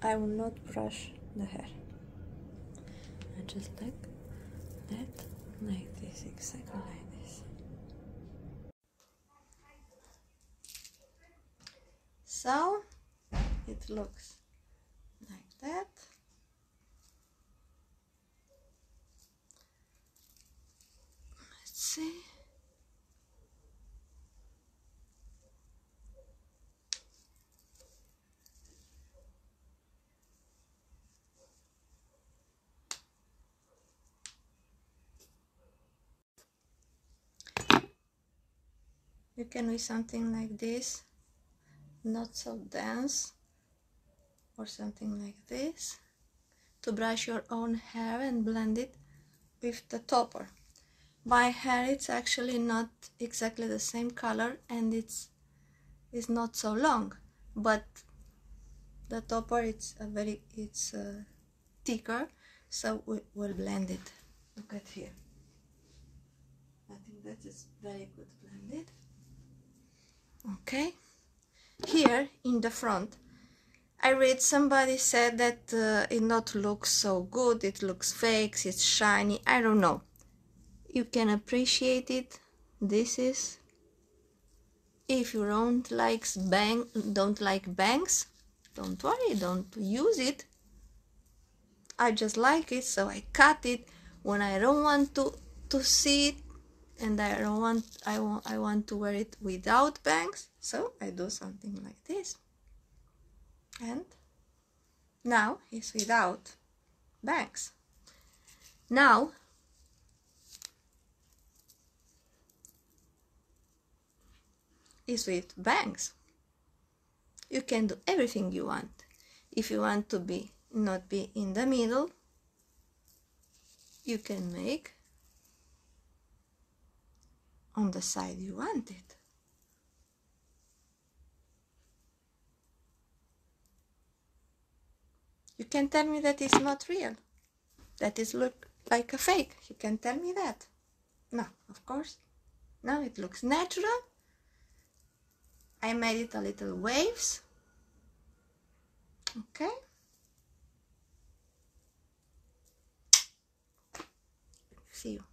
I will not brush the hair. I just like that, like this, exactly like this. So it looks like that. Let's see. You can do something like this, not so dense, or something like this, to brush your own hair and blend it with the topper. My hair, it's actually not exactly the same color, and it's not so long, but the topper, it's thicker, so we will blend it. Look at here. I think that is very good blended. Okay, here in the front, I read somebody said that it not looks so good, it looks fake, it's shiny, I don't know. You can appreciate it. This is, if you don't like bangs, don't worry, don't use it. I just like it, so I cut it when I don't want to see it. And I want to wear it without bangs, so I do something like this. And now it's without bangs. Now it's with bangs. You can do everything you want. If you want to not be in the middle, you can make on the side you want it. You can tell me that it's not real, that it looks like a fake. You can tell me that. No, of course. Now it looks natural. I made it a little waves. Okay. See you.